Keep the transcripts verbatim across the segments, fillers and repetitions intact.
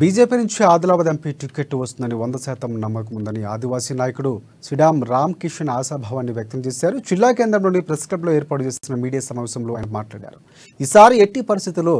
BJP నుంచి Adilabad MP ticket వస్తుందని వంద శాతం నమ్మకం ఉందని ఆదివాసీ నాయకుడు శ్రీరామ్ రామ్ కిషన్ ఆశాభావాన్ని వ్యక్తం చేశారు. జిల్లా కేంద్రంలోని ప్రెస్ క్లబ్లో ఏర్పాటు చేసిన మీడియా సమావేశంలో ఆయన మాట్లాడారు. ఈసారి ఎట్టి పరిస్థితుల్లో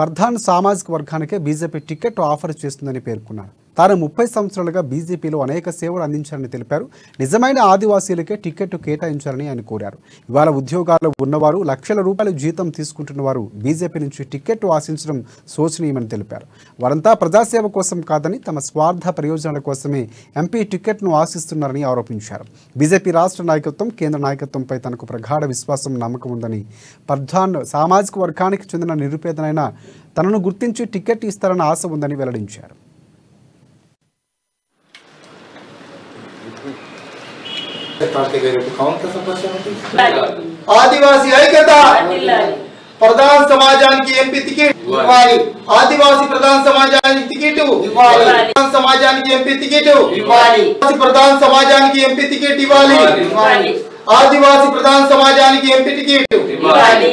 ప్రధాన సామాజిక వర్గానికే బీజేపీ టికెట్ ఆఫర్ చేస్తుందని పేర్కొన్నారు. తాను ముప్పై సంవత్సరాలుగా బీజేపీలో అనేక సేవలు అందించారని తెలిపారు. నిజమైన ఆదివాసీలకే టికెట్ కేటాయించాలని ఆయన కోరారు. ఇవాళ ఉద్యోగాల్లో ఉన్నవారు, లక్షల రూపాయల జీతం తీసుకుంటున్న వారు బీజేపీ నుంచి టికెట్ ఆశించడం శోచనీయమని తెలిపారు. వారంతా ప్రజాసేవ కోసం కాదని, తమ స్వార్థ ప్రయోజనాల కోసమే ఎంపీ టికెట్ను ఆశిస్తున్నారని ఆరోపించారు. బీజేపీ రాష్ట్ర నాయకత్వం, కేంద్ర నాయకత్వంపై తనకు ప్రగాఢ విశ్వాసం, నమ్మకం ఉందని, ప్రధాన సామాజిక వర్గానికి చెందిన నిరుపేదనైనా తనను గుర్తించి టికెట్ ఇస్తారన్న ఆశ ఉందని వెల్లడించారు. ఆదివాసీ ఐక్యత, ప్రధాన సమాజానికి ఎంపీ టికెట్ ఇవ్వాలి. ఆదివాసీ ప్రధాన సమాజానికి టికెట్ ఇవ్వాలి. ప్రధాన సమాజానికి ఎంపీ టికెట్ ఇవ్వాలి. ప్రధాన సమాజానికి ఎంపీ టికెట్ ఇవ్వాలి. ఆదివాసీ ప్రధాన సమాజానికి ఎంపీ టికెట్ ఇవ్వాలి.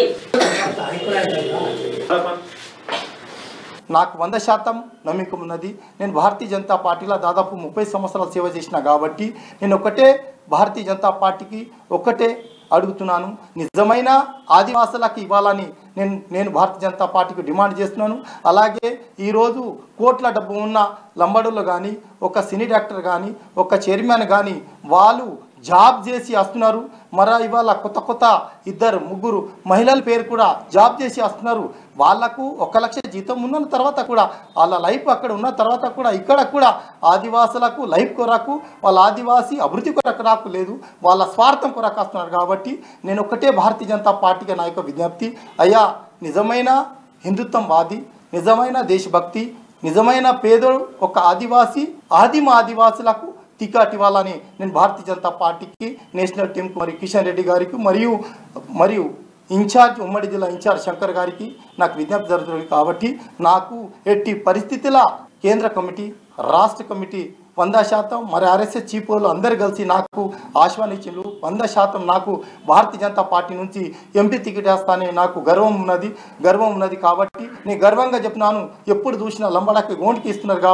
నాకు వంద శాతం నమ్మకం ఉన్నది. నేను భారతీయ జనతా పార్టీలో దాదాపు ముప్పై సంవత్సరాలు సేవ చేసిన కాబట్టి నేను ఒక్కటే భారతీయ జనతా పార్టీకి ఒక్కటే అడుగుతున్నాను, నిజమైన ఆదివాసులకు ఇవ్వాలని నేను నేను భారతీయ జనతా పార్టీకి డిమాండ్ చేస్తున్నాను. అలాగే ఈరోజు కోట్ల డబ్బు ఉన్న లంబడులు కానీ, ఒక సినీ డాక్టర్ కానీ, ఒక చైర్మన్ కానీ వాళ్ళు జాబ్ చేసి వస్తున్నారు. మరా ఇవాళ కొత్త కొత్త ఇద్దరు ముగ్గురు మహిళల పేరు కూడా జాబ్ చేసి వస్తున్నారు. వాళ్లకు ఒక లక్ష జీతం ఉన్న తర్వాత కూడా వాళ్ళ లైఫ్ అక్కడ ఉన్న తర్వాత కూడా ఇక్కడ కూడా ఆదివాసులకు లైఫ్ కొరకు, వాళ్ళ ఆదివాసీ అభివృద్ధి కొరకు నాకు లేదు, వాళ్ళ స్వార్థం కొరకు వస్తున్నారు. కాబట్టి నేను ఒకటే భారతీయ జనతా పార్టీకి నా యొక్క విజ్ఞప్తి, అయ్యా నిజమైన హిందుత్వంవాది, నిజమైన దేశభక్తి, నిజమైన పేదోడు, ఒక ఆదివాసీ, ఆదిమ ఆదివాసులకు టికెట్ ఇవ్వాలని నేను భారతీయ జనతా పార్టీకి, నేషనల్ టీంకు, మరియు కిషన్ రెడ్డి గారికి, మరియు మరియు ఇన్ఛార్జ్ ఉమ్మడి జిల్లా ఇన్ఛార్జ్ శంకర్ గారికి నాకు విజ్ఞప్తి జరుగుతుంది. కాబట్టి నాకు ఎట్టి పరిస్థితుల కేంద్ర కమిటీ, రాష్ట్ర కమిటీ వంద శాతం, మరి ఆర్ఎస్ఎస్ చీఫ్ వాళ్ళు అందరు కలిసి నాకు ఆహ్వానించారు. వంద శాతం నాకు భారతీయ జనతా పార్టీ నుంచి ఎంపీ టికెట్ వేస్తానే నాకు గర్వం ఉన్నది గర్వం ఉన్నది కాబట్టి నేను గర్వంగా చెప్తున్నాను. ఎప్పుడు చూసినా లంబడాకి గోండికి ఇస్తున్నారు.